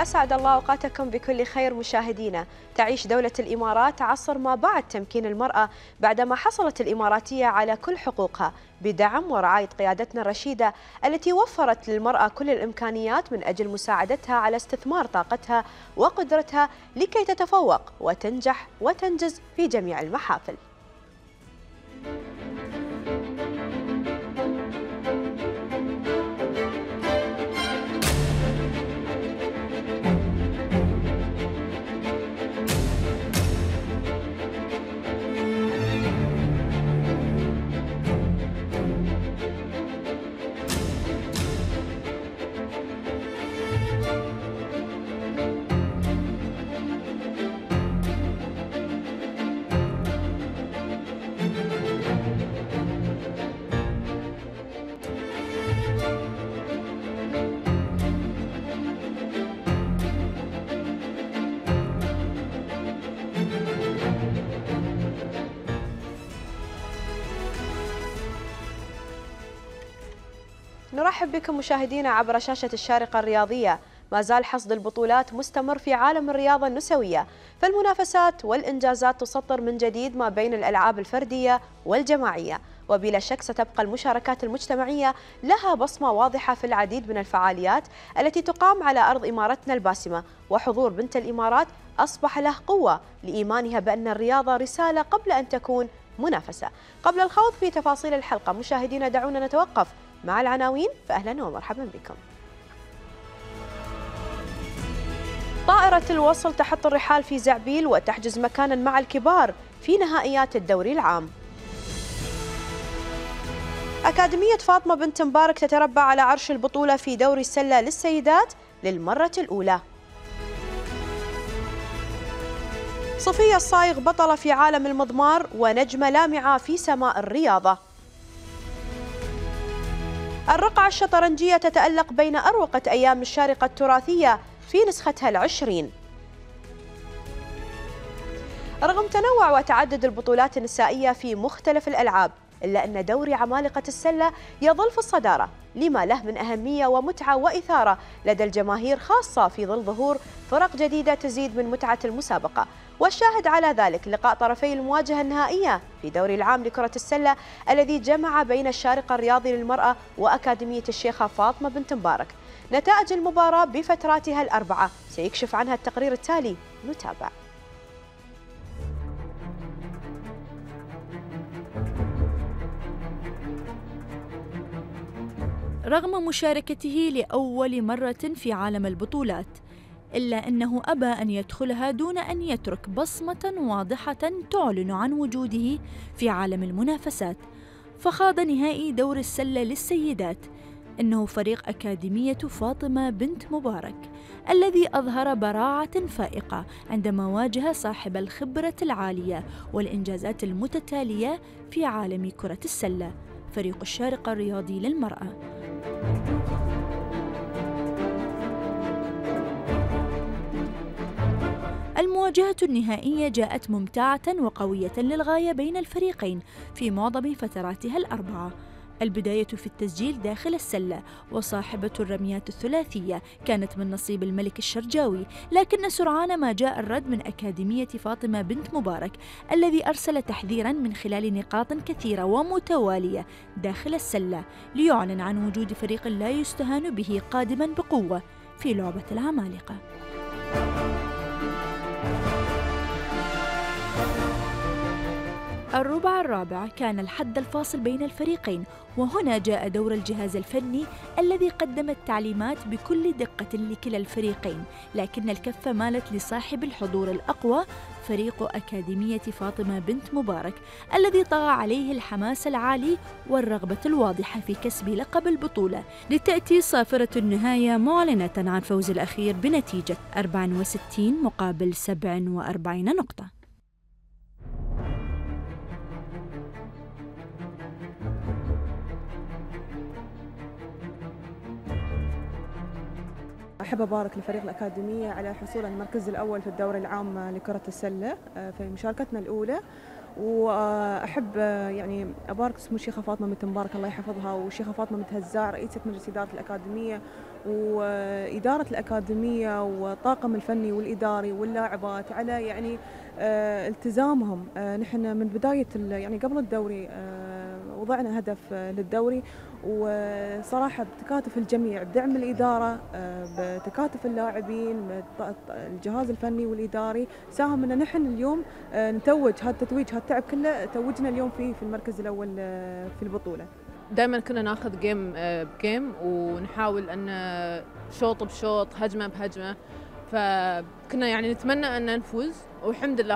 أسعد الله أوقاتكم بكل خير مشاهدينا. تعيش دولة الإمارات عصر ما بعد تمكين المرأة بعدما حصلت الإماراتية على كل حقوقها بدعم ورعاية قيادتنا الرشيدة التي وفرت للمرأة كل الإمكانيات من أجل مساعدتها على استثمار طاقتها وقدرتها لكي تتفوق وتنجح وتنجز في جميع المحافل. نرحب بكم مشاهدينا عبر شاشة الشارقة الرياضية. ما زال حصد البطولات مستمر في عالم الرياضة النسوية، فالمنافسات والإنجازات تسطر من جديد ما بين الألعاب الفردية والجماعية، وبلا شك ستبقى المشاركات المجتمعية لها بصمة واضحة في العديد من الفعاليات التي تقام على أرض إمارتنا الباسمة. وحضور بنت الإمارات أصبح له قوة لإيمانها بأن الرياضة رسالة قبل أن تكون منافسة. قبل الخوض في تفاصيل الحلقة مشاهدينا دعونا نتوقف مع العناوين، فأهلا ومرحبا بكم. طائرة الوصل تحط الرحال في زعبيل وتحجز مكانا مع الكبار في نهائيات الدوري العام. أكاديمية فاطمة بنت مبارك تتربع على عرش البطولة في دوري السلة للسيدات للمرة الأولى. صفية الصايغ بطلة في عالم المضمار ونجمة لامعة في سماء الرياضة. الرقعة الشطرنجية تتألق بين أروقة أيام الشارقة التراثية في نسختها ال20. رغم تنوع وتعدد البطولات النسائية في مختلف الألعاب، إلا أن دوري عمالقة السلة يظل في الصدارة لما له من أهمية ومتعة وإثارة لدى الجماهير، خاصة في ظل ظهور فرق جديدة تزيد من متعة المسابقة. والشاهد على ذلك لقاء طرفي المواجهة النهائية في دوري العام لكرة السلة الذي جمع بين الشارقة الرياضي للمرأة وأكاديمية الشيخة فاطمة بنت مبارك. نتائج المباراة بفتراتها ال4 سيكشف عنها التقرير التالي، نتابع. رغم مشاركته لأول مرة في عالم البطولات، إلا أنه أبى أن يدخلها دون أن يترك بصمة واضحة تعلن عن وجوده في عالم المنافسات، فخاض نهائي دور السلة للسيدات. إنه فريق أكاديمية فاطمة بنت مبارك الذي أظهر براعة فائقة عندما واجه صاحب الخبرة العالية والإنجازات المتتالية في عالم كرة السلة، فريق الشارقة الرياضي للمرأة. المواجهة النهائية جاءت ممتعة وقوية للغاية بين الفريقين في معظم فتراتها ال4. البداية في التسجيل داخل السلة، وصاحبة الرميات الثلاثية كانت من نصيب الملك الشرجاوي، لكن سرعان ما جاء الرد من أكاديمية فاطمة بنت مبارك الذي أرسل تحذيراً من خلال نقاط كثيرة ومتوالية داخل السلة ليعلن عن وجود فريق لا يستهان به قادماً بقوة في لعبة العمالقة. الربع الرابع كان الحد الفاصل بين الفريقين، وهنا جاء دور الجهاز الفني الذي قدم التعليمات بكل دقة لكلا الفريقين، لكن الكفة مالت لصاحب الحضور الأقوى فريق أكاديمية فاطمة بنت مبارك الذي طغى عليه الحماس العالي والرغبة الواضحة في كسب لقب البطولة، لتأتي صافرة النهاية معلنة عن فوز الأخير بنتيجة 64 مقابل 47 نقطة. أحب أبارك لفريق الأكاديمية على حصول المركز الأول في الدوري العام لكرة السلة في مشاركتنا الأولى، واحب يعني ابارك سمو الشيخه فاطمه بنت مبارك الله يحفظها، والشيخه فاطمه بنت هزاع رئيسه مجلس اداره الاكاديميه، واداره الاكاديميه والطاقم الفني والاداري واللاعبات على يعني التزامهم. نحن من بدايه يعني قبل الدوري وضعنا هدف للدوري، وصراحه بتكاتف الجميع بدعم الاداره بتكاتف اللاعبين الجهاز الفني والاداري ساهم ان نحن اليوم نتوج هالتتويج هالتعب كله توجنا اليوم في المركز الاول في البطوله. دائما كنا ناخذ جيم بجيم ونحاول ان شوط بشوط هجمه بهجمه، فكنا يعني نتمنى ان نفوز، والحمد لله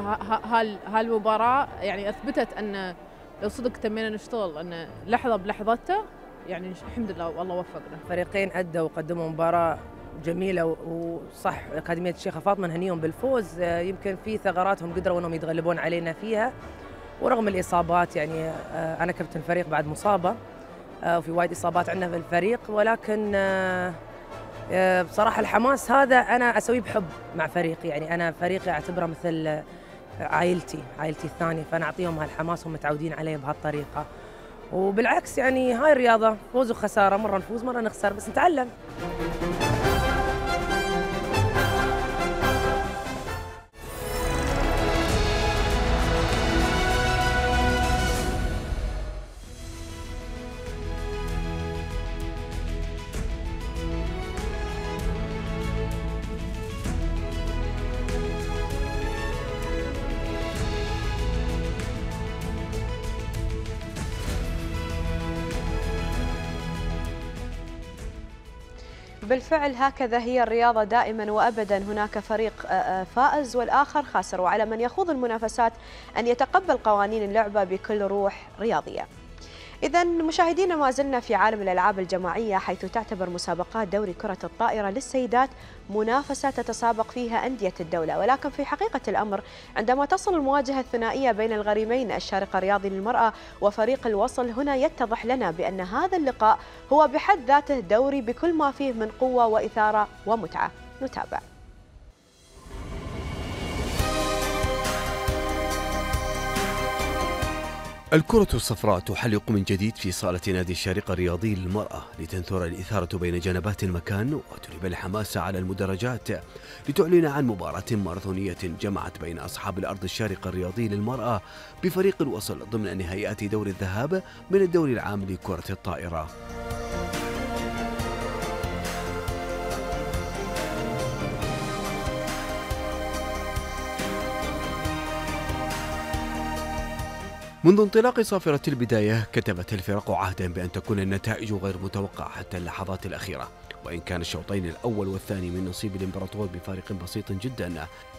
هالمباراه يعني اثبتت ان لو صدق تمينا نشتغل ان لحظه بلحظته يعني الحمد لله والله وفقنا. فريقين ادوا وقدموا مباراه جميله وصح اكاديميه الشيخه فاطمه نهنيهم بالفوز، يمكن في ثغراتهم قدروا انهم يتغلبون علينا فيها ورغم الاصابات، يعني انا كابتن فريق بعد مصابه وفي وايد اصابات عندنا في الفريق، ولكن بصراحه الحماس هذا انا اسويه بحب مع فريقي، يعني انا فريقي اعتبره مثل عائلتي الثانيه، فانا اعطيهم هالحماس وهم متعودين عليه بهالطريقه. وبالعكس يعني هاي الرياضه فوز وخساره، مره نفوز مره نخسر بس نتعلم. بالفعل هكذا هي الرياضة دائما وأبدا، هناك فريق فائز والآخر خاسر، وعلى من يخوض المنافسات أن يتقبل قوانين اللعبة بكل روح رياضية. إذا مشاهدينا ما زلنا في عالم الألعاب الجماعية، حيث تعتبر مسابقات دوري كرة الطائرة للسيدات منافسة تتسابق فيها أندية الدولة، ولكن في حقيقة الأمر عندما تصل المواجهة الثنائية بين الغريمين الشارقة الرياضي للمرأة وفريق الوصل، هنا يتضح لنا بأن هذا اللقاء هو بحد ذاته دوري بكل ما فيه من قوة وإثارة ومتعة. نتابع. الكرة الصفراء تحلق من جديد في صالة نادي الشارقة الرياضي للمرأة لتنثر الإثارة بين جنبات المكان وتلهب الحماس على المدرجات، لتعلن عن مباراة ماراثونية جمعت بين أصحاب الأرض الشارقة الرياضي للمرأة بفريق الوصل ضمن نهائيات دور الذهاب من الدوري العام لكرة الطائرة. منذ انطلاق صافرة البداية كتبت الفرق عهدا بأن تكون النتائج غير متوقعة حتى اللحظات الأخيرة، وإن كان الشوطين الأول والثاني من نصيب الإمبراطور بفارق بسيط جدا،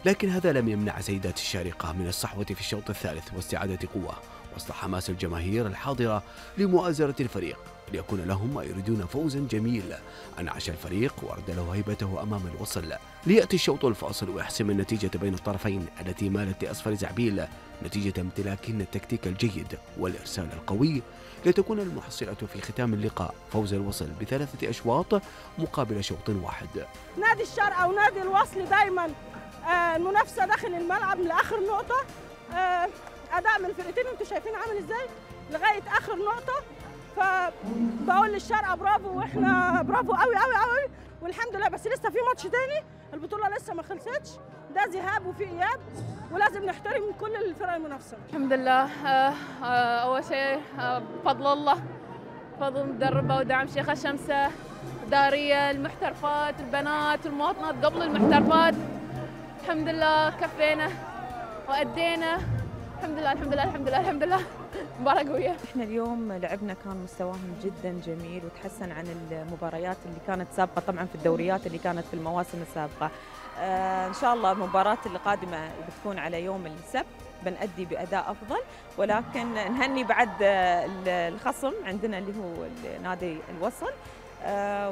لكن هذا لم يمنع سيدات الشارقة من الصحوة في الشوط الثالث واستعادة قوة وسط حماس الجماهير الحاضرة لمؤازرة الفريق ليكون لهم ما يريدون، فوزا جميل أنعش الفريق وأرد له هيبته أمام الوصل، ليأتي الشوط الفاصل ويحسم النتيجة بين الطرفين التي مالت لأسفل زعبيل نتيجة امتلاكهن التكتيك الجيد والإرسال القوي، لتكون المحصلة في ختام اللقاء فوز الوصل بثلاثة أشواط مقابل شوط واحد. نادي الشارقة ونادي الوصل دايما المنافسة داخل الملعب لآخر نقطة، أداء من الفرقتين أنتم شايفين عامل إزاي لغاية آخر نقطة، فبقول للشارقة برافو، وإحنا برافو قوي قوي قوي والحمد لله. بس لسه في ماتش تاني، البطولة لسه ما خلصتش، ده ذهاب وفي إياب ولازم نحترم كل الفرق المنافسة. الحمد لله أول شيء بفضل الله، بفضل المدربة ودعم شيخة شمسة دارية المحترفات البنات والمواطنات قبل المحترفات، الحمد لله كفينا وأدينا، الحمد لله الحمد لله الحمد لله الحمد لله، مباراة قوية. احنا اليوم لعبنا كان مستواهم جدا جميل وتحسن عن المباريات اللي كانت سابقة، طبعا في الدوريات اللي كانت في المواسم السابقة. ان شاء الله المباراة القادمة بتكون على يوم السبت بنأدي بأداء أفضل، ولكن نهني بعد الخصم عندنا اللي هو نادي الوصل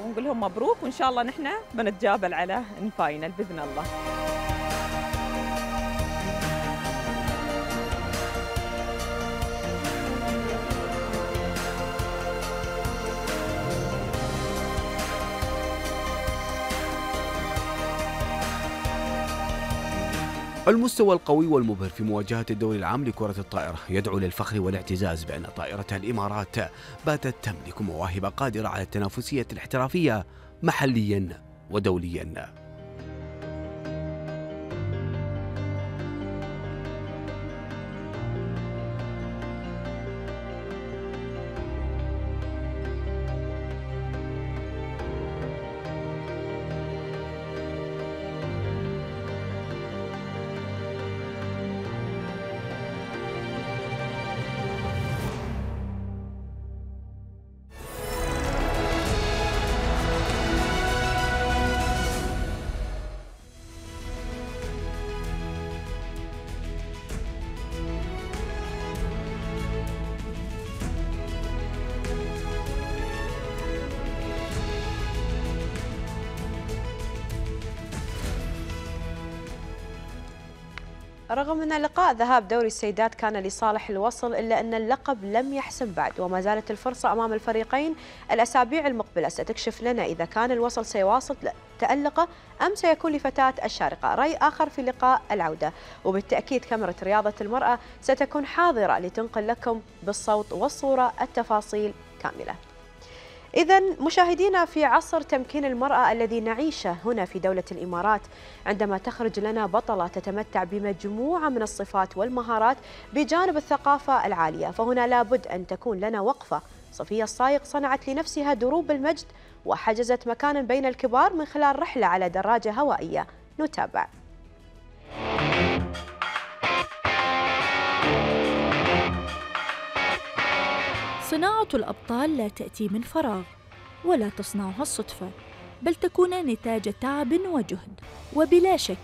ونقول لهم مبروك، وان شاء الله نحن بنتجابل على الفاينل بإذن الله. المستوى القوي والمبهر في مواجهة الدوري العام لكرة الطائرة يدعو للفخر والاعتزاز بأن طائرة الإمارات باتت تملك مواهب قادرة على التنافسية الاحترافية محلياً ودولياً. رغم أن لقاء ذهاب دوري السيدات كان لصالح الوصل، إلا أن اللقب لم يحسم بعد، وما زالت الفرصة أمام الفريقين. الأسابيع المقبلة ستكشف لنا إذا كان الوصل سيواصل تألقه أم سيكون لفتاة الشارقة رأي آخر في لقاء العودة. وبالتأكيد كاميرا رياضة المرأة ستكون حاضرة لتنقل لكم بالصوت والصورة التفاصيل كاملة. إذن مشاهدينا، في عصر تمكين المرأة الذي نعيشه هنا في دولة الإمارات، عندما تخرج لنا بطلة تتمتع بمجموعة من الصفات والمهارات بجانب الثقافة العالية، فهنا لابد أن تكون لنا وقفة. صفية الصايغ صنعت لنفسها دروب المجد وحجزت مكانا بين الكبار من خلال رحلة على دراجة هوائية. نتابع. صناعة الأبطال لا تأتي من فراغ ولا تصنعها الصدفة، بل تكون نتاج تعب وجهد، وبلا شك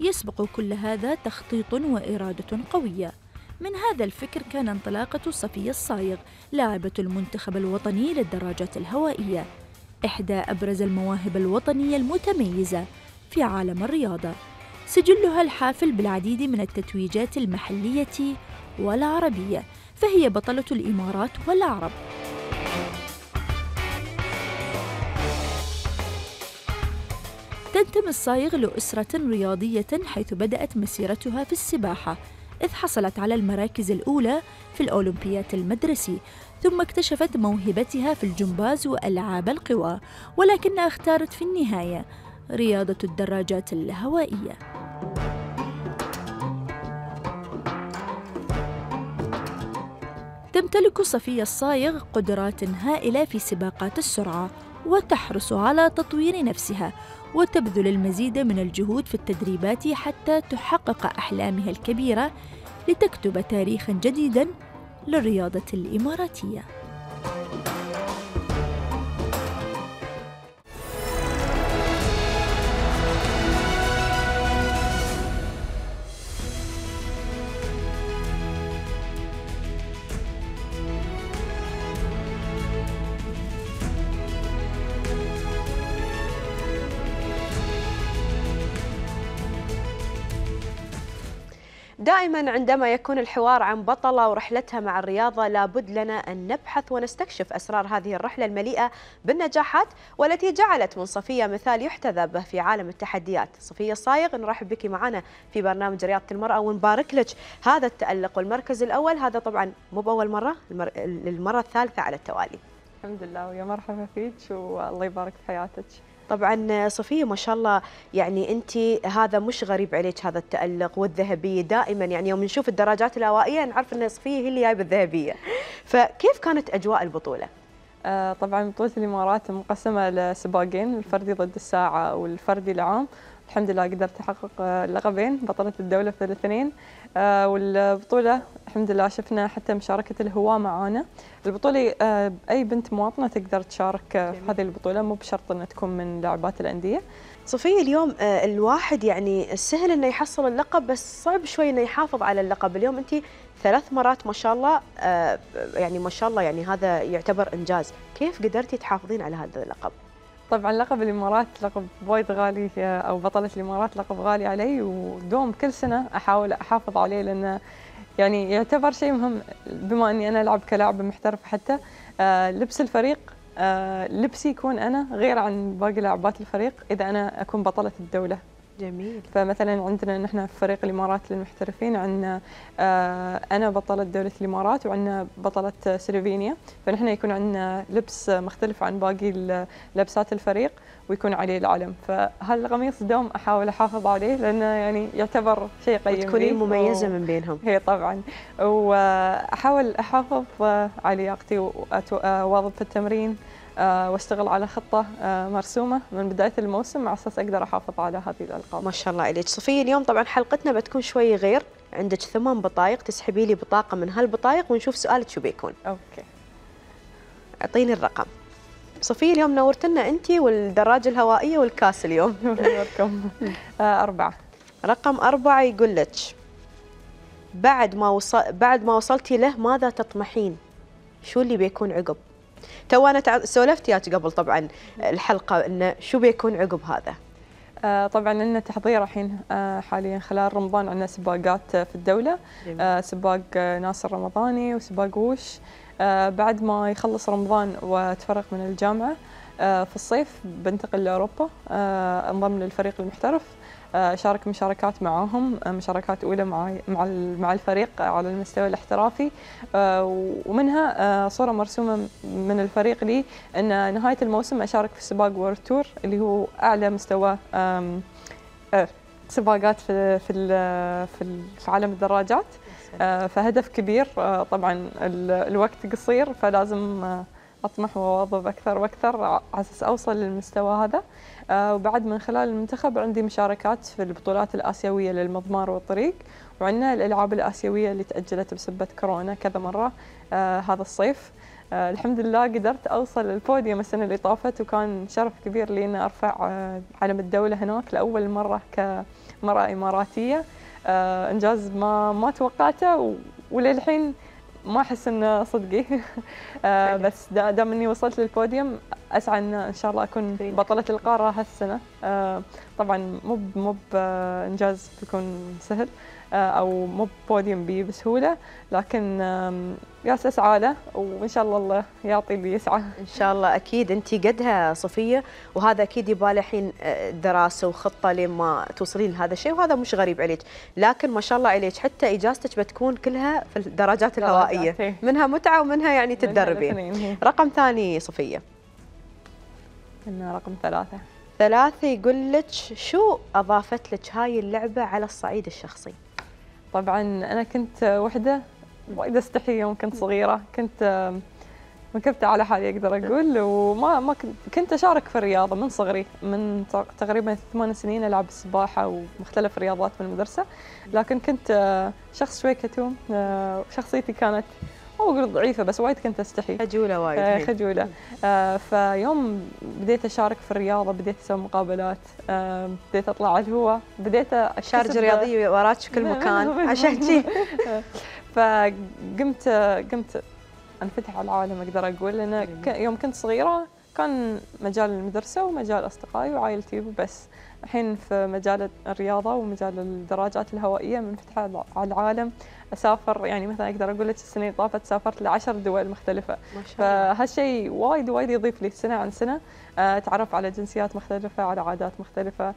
يسبق كل هذا تخطيط وإرادة قوية. من هذا الفكر كان انطلاقة صفية الصايغ، لاعبة المنتخب الوطني للدراجات الهوائية، إحدى أبرز المواهب الوطنية المتميزة في عالم الرياضة، سجلها الحافل بالعديد من التتويجات المحلية والعربية، فهي بطلة الإمارات والعرب. تنتمي الصايغ لأسرة رياضية، حيث بدأت مسيرتها في السباحة، إذ حصلت على المراكز الأولى في الأولمبيات المدرسي، ثم اكتشفت موهبتها في الجمباز وألعاب القوى، ولكنها اختارت في النهاية رياضة الدراجات الهوائية. تمتلك صفية الصايغ قدرات هائلة في سباقات السرعة، وتحرص على تطوير نفسها، وتبذل المزيد من الجهود في التدريبات حتى تحقق أحلامها الكبيرة لتكتب تاريخاً جديداً للرياضة الإماراتية. دائما عندما يكون الحوار عن بطلة ورحلتها مع الرياضة، لابد لنا أن نبحث ونستكشف أسرار هذه الرحلة المليئة بالنجاحات، والتي جعلت من صفية مثال يحتذى به في عالم التحديات. صفية الصايغ، نرحب بك معنا في برنامج رياضة المرأة، ونبارك لك هذا التألق والمركز الأول. هذا طبعا مو بأول مرة، المرة الثالثة على التوالي. الحمد لله، ويا مرحبا فيك، والله يبارك في حياتك. طبعا صفية، ما شاء الله، يعني انت هذا مش غريب عليك، هذا التألق والذهبية دائما، يعني يوم نشوف الدراجات الهوائية نعرف ان صفية هي اللي جايبه الذهبية. فكيف كانت اجواء البطولة؟ طبعا بطولة الامارات مقسمة لسباقين، الفردي ضد الساعة والفردي العام. الحمد لله قدرت احقق اللقبين، بطلة الدولة في الاثنين. والبطولة الحمد لله شفنا حتى مشاركة الهواة معانا. البطولة أي بنت مواطنة تقدر تشارك في هذه البطولة، مو بشرط أن تكون من لاعبات الأندية. صفية، اليوم الواحد يعني سهل أنه يحصل اللقب، بس صعب شوي أنه يحافظ على اللقب. اليوم أنت ثلاث مرات ما شاء الله، يعني ما شاء الله، يعني هذا يعتبر إنجاز. كيف قدرتي تحافظين على هذا اللقب؟ طبعا لقب الامارات لقب وايد غالي، او بطله الامارات لقب غالي علي، ودوم كل سنه احاول احافظ عليه، لانه يعني يعتبر شيء مهم. بما اني انا العب كلاعبه محترفه، حتى لبس الفريق، لبسي يكون انا غير عن باقي لاعبات الفريق اذا انا اكون بطله الدوله جميل. فمثلا عندنا نحن في فريق الامارات للمحترفين عندنا انا بطلة دولة الامارات وعندنا بطلة سلوفينيا، فنحن يكون عندنا لبس مختلف عن باقي لبسات الفريق ويكون عليه العلم، فهالقميص دوم احاول احافظ عليه لانه يعني يعتبر شيء قيم وتكونين مميزة من بينهم. هي طبعا، واحاول احافظ على لياقتي واواظب في التمرين واشتغل على خطة مرسومة من بداية الموسم على أساس أقدر أحافظ على هذه الألقاب. ما شاء الله عليك. صفية، اليوم طبعا حلقتنا بتكون شوي غير، عندك 8 بطايق تسحبي لي بطاقة من هالبطايق ونشوف سؤالك شو بيكون. أوكي، أعطيني الرقم. صفية، اليوم نورتنا أنت والدراجة الهوائية والكاس اليوم. نورتكم. 4. رقم 4 يقول لك بعد ما وصلتي له ماذا تطمحين؟ شو اللي بيكون عقب؟ تو انا سولفت ياك قبل طبعا الحلقه انه شو بيكون عقب هذا. طبعا لنا تحضير الحين حاليا خلال رمضان عندنا سباقات في الدوله، سباق ناصر رمضاني وسباق وش. بعد ما يخلص رمضان واتفرغ من الجامعه في الصيف بنتقل لاوروبا، انضم للفريق المحترف، شارك مشاركات معاهم، مشاركات أولى مع الفريق على المستوى الاحترافي، ومنها صورة مرسومة من الفريق لي أن نهاية الموسم أشارك في سباق وورد تور اللي هو أعلى مستوى سباقات في عالم الدراجات. فهدف كبير، طبعا الوقت قصير فلازم أطمح وأواظب أكثر وأكثر على أساس أوصل للمستوى هذا. وبعد من خلال المنتخب عندي مشاركات في البطولات الآسيوية للمضمار والطريق، وعندنا الألعاب الآسيوية اللي تأجلت بسبة كورونا كذا مرة هذا الصيف. الحمد لله قدرت أوصل للبوديوم السنة اللي طافت، وكان شرف كبير لي أن أرفع علم الدولة هناك لأول مرة كمرأة إماراتية. إنجاز ما توقعته وللحين ما أحس إنه صدقي. بس دام إني وصلت للبوديوم أسعى إن شاء الله أكون بطلة القارة هالسنة. طبعاً مو إنجاز بيكون سهل أو مو بوديوم بسهولة، لكن ياس أسعى له وإن شاء الله يعطي اللي يسعى. إن شاء الله أكيد أنت قدها صفية، وهذا أكيد يبالي الحين دراسة وخطة لما توصلين لهذا الشيء، وهذا مش غريب عليك، لكن ما شاء الله عليك حتى إجازتك بتكون كلها في الدراجات الهوائية، منها متعة ومنها يعني تتدربين. رقم ثاني صفية. إنه رقم 3. 3 يقول لك شو أضافت لك هاي اللعبة على الصعيد الشخصي؟ طبعاً أنا كنت وحدة وايد استحي يوم كنت صغيرة، كنت منكبتة على حالي أقدر أقول، وما كنت أشارك في الرياضة من صغري، من تقريباً 8 سنين ألعب السباحة ومختلف الرياضات في المدرسة، لكن كنت شخص شوي كتوم، شخصيتي كانت مو أقول ضعيفة بس وايد كنت أستحي، خجولة وايد، خجولة. فيوم بديت أشارك في الرياضة بديت أسوي مقابلات، بديت أطلع على الهواء، بديت الشارجة الرياضية وراك في كل مكان عشان شي. فقمت أنفتح على العالم أقدر أقول، لأن يوم كنت صغيرة كان مجال المدرسة ومجال أصدقائي وعائلتي وبس. الحين في مجال الرياضة ومجال الدراجات الهوائية منفتحة على العالم، أسافر يعني مثلا أقدر أقول لك السنة اللي طافت سافرت ل10 دول مختلفة، فهالشيء وايد وايد يضيف لي سنة عن سنة، أتعرف على جنسيات مختلفة، على عادات مختلفة،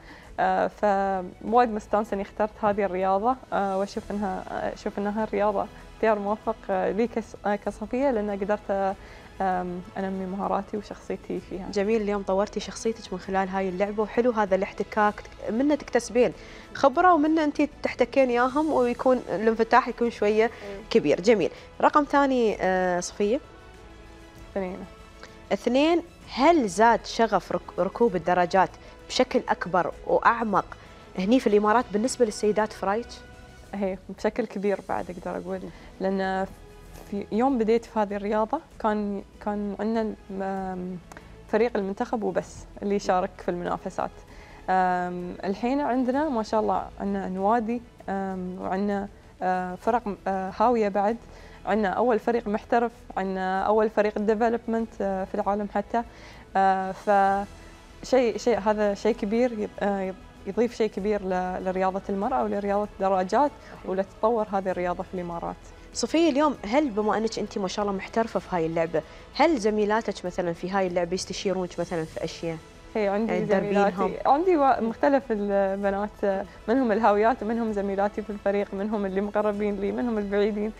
فوايد مستانسة إني اخترت هذه الرياضة، وأشوف إنها الرياضة اختيار موفق لي كصفية، لأن قدرت أنمي مهاراتي وشخصيتي فيها. جميل، اليوم طورتي شخصيتك من خلال هاي اللعبة، وحلو هذا الاحتكاك، منه تكتسبين خبرة ومنه أنت تحتكين ياهم ويكون الانفتاح يكون شوية كبير. جميل. رقم ثاني صفية. 2. هل زاد شغف ركوب الدراجات بشكل أكبر وأعمق هني في الإمارات بالنسبة للسيدات في رأيك؟ هي بشكل كبير بعد أقدر أقول، لأن في يوم بديت في هذه الرياضة كان عندنا فريق المنتخب وبس اللي شارك في المنافسات. الحين عندنا ما شاء الله عندنا نوادي وعندنا فرق هاوية بعد، عندنا أول فريق محترف، عندنا أول فريق ديفلوبمنت في العالم حتى، فشيء هذا شيء كبير يضيف شيء كبير لرياضة المرأة ولرياضة الدراجات ولتطور هذه الرياضة في الإمارات. صفية، اليوم هل بما أنك أنت ما شاء الله محترفة في هاي اللعبة، هل زميلاتك مثلا في هاي اللعبة يستشيرونك مثلا في أشياء؟ هي عندي زميلاتي، عندي مختلف البنات، منهم الهاويات ومنهم زميلاتي في الفريق، منهم اللي مقربين لي، منهم البعيدين.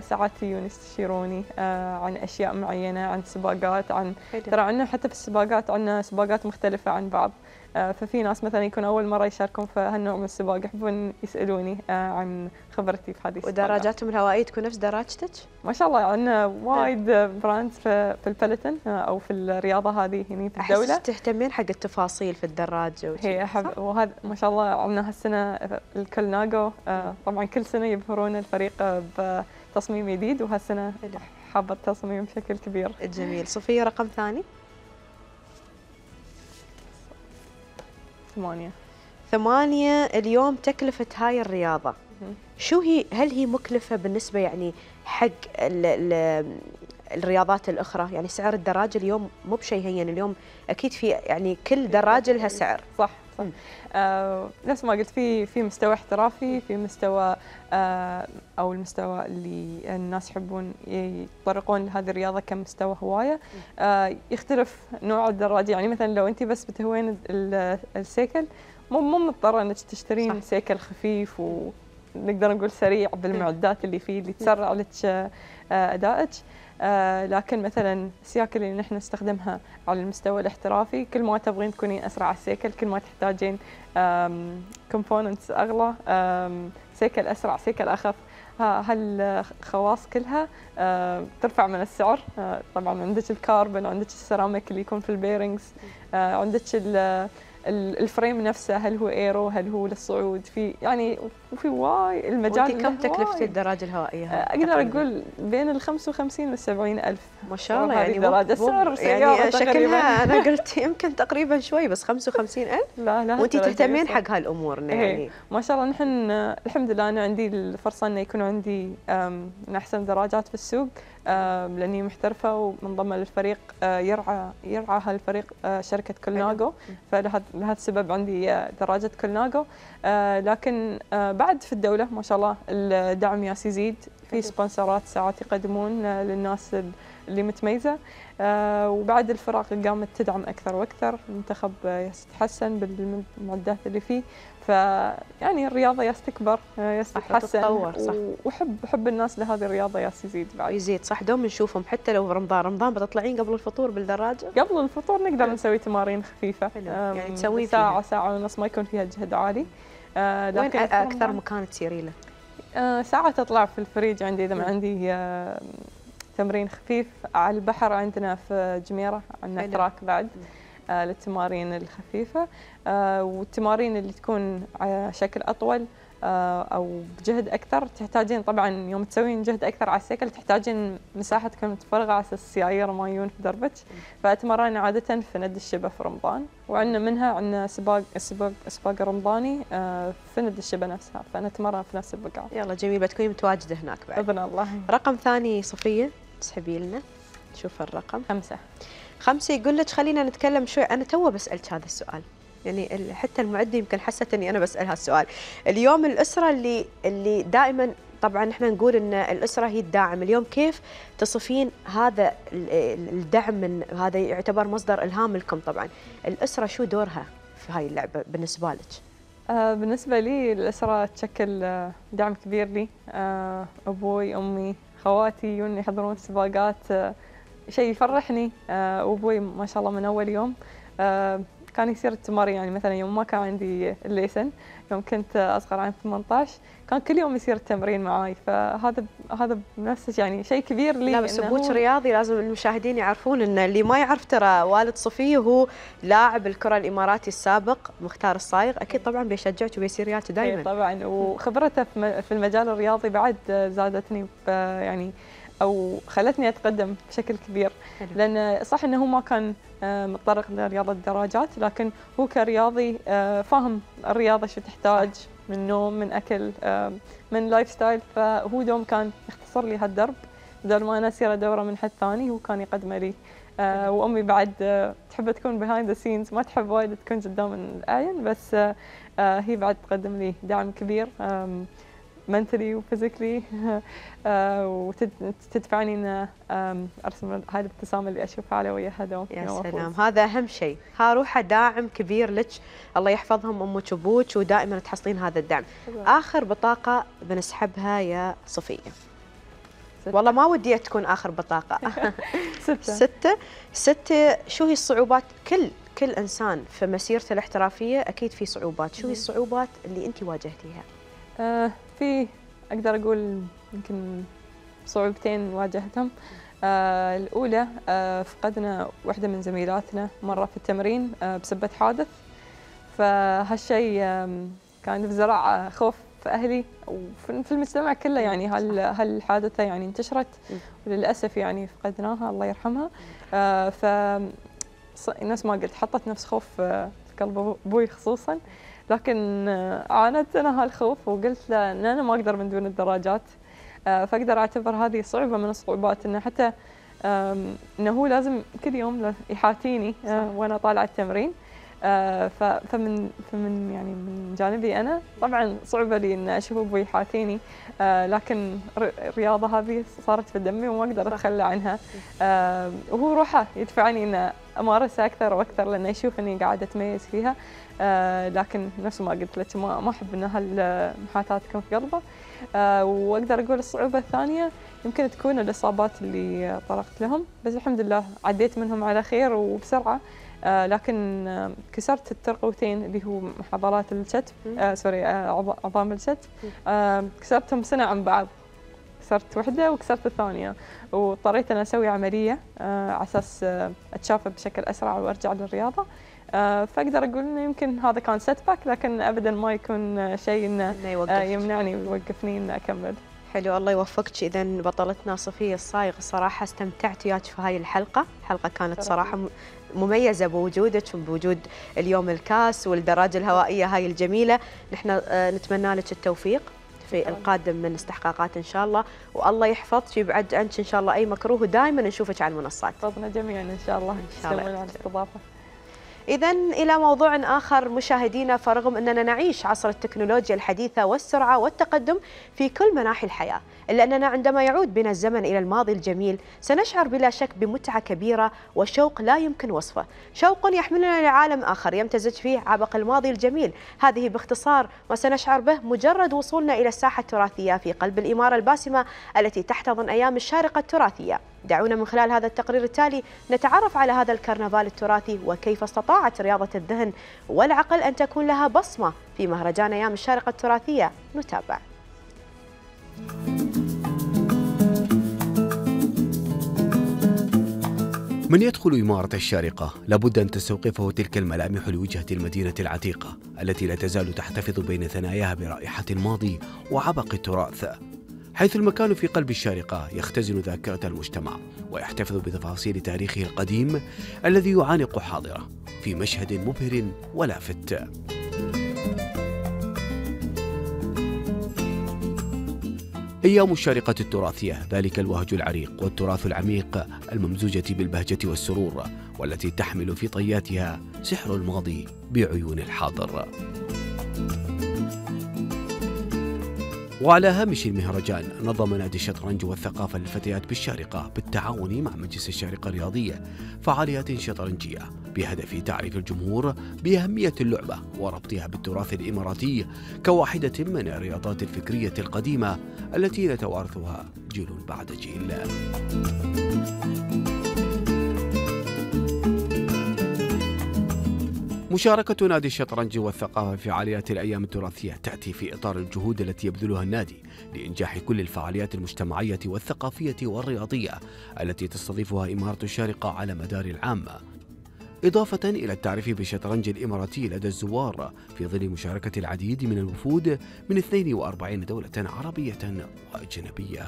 ساعات يستشيروني عن اشياء معينه، عن سباقات، عن ترى عندنا حتى في السباقات عندنا سباقات مختلفه عن بعض. ففي ناس مثلا يكون اول مره يشاركون في هالنوع من السباق يحبون يسالوني عن خبرتي في هذه السباقات. ودراجاتهم الهوائيه تكون نفس دراجتك؟ ما شاء الله عندنا وايد براندز في البلتن او في الرياضه هذه هنا في الدوله. احس تهتمين حق التفاصيل في الدراجه هي أحب، وهذا ما شاء الله عندنا هالسنه الكولناغو. طبعا كل سنه يبهرون الفريق بتصميم جديد، وهالسنه حابه التصميم بشكل كبير. جميل. صفية رقم ثاني؟ 8. اليوم تكلفة هاي الرياضة شو هي؟ هل هي مكلفة بالنسبة يعني حق الرياضات الأخرى؟ يعني سعر الدراجة اليوم مو بشيء هين، اليوم أكيد في يعني كل دراجة لها سعر. صح صح. نفس ما قلت، في مستوى احترافي، في مستوى أو المستوى اللي الناس يحبون يتطرقون لهذه الرياضة كمستوى هواية. يختلف نوع الدراجة، يعني مثلا لو أنت بس بتهوين السيكل مو مضطرة أنك تشترين سيكل خفيف ونقدر نقول سريع بالمعدات اللي فيه اللي تسرع لك أدائك. لكن مثلا السياكل اللي نحن نستخدمها على المستوى الاحترافي كل ما تبغين تكونين أسرع على السيكل، كل ما تحتاجين كومبوننتس أغلى، سيكل أسرع، سيكل أخف، هالخواص كلها ترفع من السعر. طبعا عندك الكاربون، عندك السيراميك اللي يكون في البيرنجز، عندك الفريم نفسه، هل هو ايرو، هل هو للصعود، في يعني وفي وايد المجال. كم تكلفة الدراجة الهوائية؟ اقدر اقول بين ال 55 و 70 الف. ما شاء الله، يعني دراجة سعر سيارة يعني شكلها. انا قلت يمكن تقريبا شوي بس 55 الف. لا لا، وانت تهتمين حق هالامور يعني ما شاء الله. نحن الحمد لله انا عندي الفرصة انه يكون عندي من احسن دراجات في السوق، لاني محترفه ومنضمه للفريق. يرعى هالفريق شركه كولناغو، فلهذا السبب عندي دراجه كولناغو. لكن بعد في الدوله ما شاء الله الدعم ياس يزيد، في سبونسرات ساعات يقدمون للناس اللي متميزه، وبعد الفرق قامت تدعم اكثر واكثر، المنتخب يتحسن بالمعدات اللي فيه، فيعني الرياضه يستكبر يستحسن وحب الناس لهذه الرياضه يزيد بعد. يزيد صح، دوم نشوفهم حتى لو رمضان بتطلعين قبل الفطور بالدراجه؟ قبل الفطور نقدر نسوي تمارين خفيفه يعني تسوي ساعه ونص، ما يكون فيها جهد عالي. لكن اكثر مكان تسيري له؟ ساعه تطلع في الفريج عندي، اذا ما عندي تمرين خفيف على البحر عندنا في جميرة عندنا تراك بعد للتمارين الخفيفة، والتمارين اللي تكون على شكل أطول أو بجهد أكثر تحتاجين. طبعا يوم تسوين جهد أكثر على السيكل تحتاجين مساحة تكون متفرغة على أساس السيايير ما يجون في دربك، فأتمرن عادة في نادي الشبة في رمضان، وعندنا منها عندنا سباق رمضاني في نادي الشبة نفسها، فنتمرن في نفس البقعة. يلا جميل، بتكوني متواجدة هناك بعد بإذن الله. رقم ثاني صفية، تسحبي لنا نشوف الرقم. 5. يقول لك خلينا نتكلم شوي، أنا توه بسألك هذا السؤال، يعني حتى المعدة يمكن حست إني أنا بسألها السؤال. اليوم الأسرة اللي دائما طبعا احنا نقول إن الأسرة هي الداعم، اليوم كيف تصفين هذا الدعم؟ من هذا يعتبر مصدر إلهام لكم طبعا، الأسرة شو دورها في هاي اللعبة بالنسبة لك؟ بالنسبة لي الأسرة تشكل دعم كبير لي، أبوي، أمي، خواتي يجون يحضرون سباقات، شيء يفرحني. وابوي ما شاء الله من اول يوم كان يصير التمارين، يعني مثلا يوم ما كان عندي الليسن، يوم كنت اصغر عن 18 كان كل يوم يصير التمرين معاي، فهذا بنفسه يعني شيء كبير لي. لا بس ابوك رياضي، لازم المشاهدين يعرفون ان اللي ما يعرف ترى والد صفية هو لاعب الكرة الاماراتي السابق مختار الصايغ، اكيد طبعا بيشجعك وبيصير وياك دائما. طبعا، وخبرته في المجال الرياضي بعد زادتني يعني أو خلتني أتقدم بشكل كبير، لأن صح أنه ما كان متطرق لرياضة الدراجات، لكن هو كرياضي فاهم الرياضة شو تحتاج من نوم، من أكل، من لايف ستايل، فهو دوم كان يختصر لي هالدرب بدل ما أنا أصير أدوره من حد ثاني، هو كان يقدمه لي. وأمي بعد تحب تكون بيهايند ذا سينز، ما تحب وايد تكون قدام الأعين، بس هي بعد تقدم لي دعم كبير mentally وفيزيكلي وتدفعني ان ارسم هذه الابتسامه اللي اشوفها على وجه هذا. يا سلام، هذا اهم شيء، ها روحه داعم كبير لك، الله يحفظهم امك وابوك ودائما تحصلين هذا الدعم. اخر بطاقه بنسحبها يا صفيه. والله ما ودي تكون اخر بطاقه. ستة. شو هي الصعوبات؟ كل انسان في مسيرته الاحترافيه اكيد في صعوبات، شو هي الصعوبات اللي انت واجهتيها؟ في اقدر اقول يمكن صعوبتين واجهتهم. الاولى فقدنا واحده من زميلاتنا مره في التمرين بسبب حادث، فهالشيء كان في زراعه خوف في اهلي وفي المجتمع كله، يعني هالحادثه يعني انتشرت وللاسف يعني فقدناها الله يرحمها. ف نفس ما قلت حطت نفس خوف في قلب ابوي خصوصا، لكن عانت انا هالخوف وقلت له ان انا ما اقدر من دون الدراجات، فاقدر اعتبر هذه صعوبه من الصعوبات، انه حتى انه هو لازم كل يوم يحاتيني وانا طالعه التمرين. فمن يعني من جانبي انا طبعا صعوبه لي ان اشوف ابوي يحاتيني، لكن الرياضه هذه صارت في دمي وما اقدر اتخلى عنها، وهو روحه يدفعني ان امارسها اكثر واكثر لانه يشوف اني قاعده اتميز فيها. لكن نفس ما قلت لك ما احب ان هالمحاطات تكون في قلبه. واقدر اقول الصعوبه الثانيه يمكن تكون الاصابات اللي طرقت لهم، بس الحمد لله عديت منهم على خير وبسرعه. لكن كسرت الترقوتين اللي هو حضلات الكتف، سوري عظام الكتف، كسرتهم سنه عن بعض، كسرت واحده وكسرت الثانيه، واضطريت انا اسوي عمليه على اساس اتشافى بشكل اسرع وارجع للرياضه. فاقدر اقول انه يمكن هذا كان سيت باك، لكن ابدا ما يكون شيء انه يمنعني ويوقفني اني اكمل. حلو، الله يوفقك. اذا بطلتنا صفية الصايغ، الصراحه استمتعت وياك في هاي الحلقه كانت صراحه مميزه بوجودك وبوجود اليوم الكاس والدراجه الهوائيه هاي الجميله. نحن نتمنى لك التوفيق في القادم من استحقاقات ان شاء الله، والله يحفظك ويبعد عنك ان شاء الله اي مكروه، ودائما نشوفك على المنصات. ربنا جميعا ان شاء الله. ان شاء الله. الاستضافه. إذا إلى موضوع آخر مشاهدينا، فرغم أننا نعيش عصر التكنولوجيا الحديثة والسرعة والتقدم في كل مناحي الحياة، إلا أننا عندما يعود بنا الزمن إلى الماضي الجميل سنشعر بلا شك بمتعة كبيرة وشوق لا يمكن وصفه، شوق يحملنا لعالم آخر يمتزج فيه عبق الماضي الجميل. هذه باختصار ما سنشعر به مجرد وصولنا إلى الساحة التراثية في قلب الإمارة الباسمة التي تحتضن أيام الشارقة التراثية. دعونا من خلال هذا التقرير التالي نتعرف على هذا الكرنفال التراثي وكيف استطاعت رياضة الذهن والعقل أن تكون لها بصمة في مهرجان أيام الشارقة التراثية. نتابع. من يدخل إمارة الشارقة لابد أن تستوقفه تلك الملامح لوجهة المدينة العتيقة التي لا تزال تحتفظ بين ثناياها برائحة الماضي وعبق التراث، حيث المكان في قلب الشارقة يختزن ذاكرة المجتمع ويحتفظ بتفاصيل تاريخه القديم الذي يعانق حاضره في مشهد مبهر ولافت. أيام الشارقة التراثية، ذلك الوهج العريق والتراث العميق الممزوجة بالبهجة والسرور، والتي تحمل في طياتها سحر الماضي بعيون الحاضر. وعلى هامش المهرجان نظم نادي الشطرنج والثقافة للفتيات بالشارقة بالتعاون مع مجلس الشارقة الرياضية فعاليات شطرنجية بهدف تعريف الجمهور بأهمية اللعبة وربطها بالتراث الإماراتي كواحدة من الرياضات الفكرية القديمة التي نتوارثها جيل بعد جيل. مشاركة نادي الشطرنج والثقافة في فعاليات الأيام التراثية تأتي في إطار الجهود التي يبذلها النادي لإنجاح كل الفعاليات المجتمعية والثقافية والرياضية التي تستضيفها إمارة الشارقة على مدار العام، إضافة إلى التعريف بالشطرنج الإماراتي لدى الزوار في ظل مشاركة العديد من الوفود من 42 دولة عربية وأجنبية.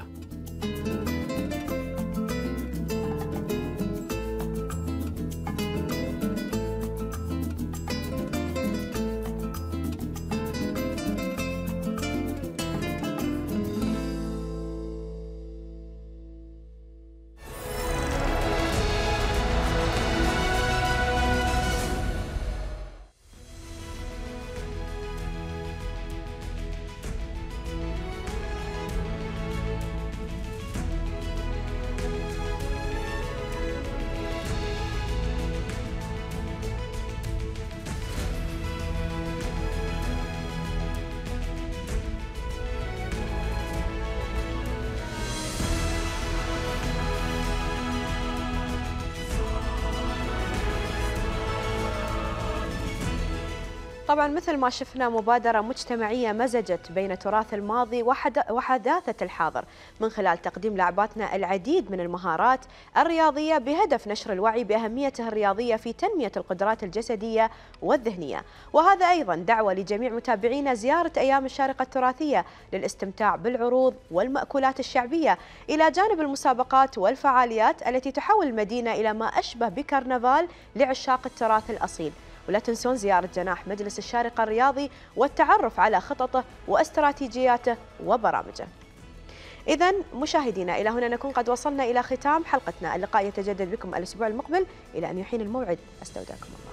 طبعا مثل ما شفنا مبادرة مجتمعية مزجت بين تراث الماضي وحداثة الحاضر من خلال تقديم لاعباتنا العديد من المهارات الرياضية بهدف نشر الوعي بأهميتها الرياضية في تنمية القدرات الجسدية والذهنية. وهذا أيضا دعوة لجميع متابعينا زيارة أيام الشارقة التراثية للاستمتاع بالعروض والمأكولات الشعبية إلى جانب المسابقات والفعاليات التي تحول المدينة إلى ما أشبه بكرنفال لعشاق التراث الأصيل. ولا تنسون زيارة جناح مجلس الشارقة الرياضي والتعرف على خططه واستراتيجياته وبرامجه. إذا مشاهدينا، إلى هنا نكون قد وصلنا إلى ختام حلقتنا. اللقاء يتجدد بكم الأسبوع المقبل، إلى أن يحين الموعد أستودعكم الله.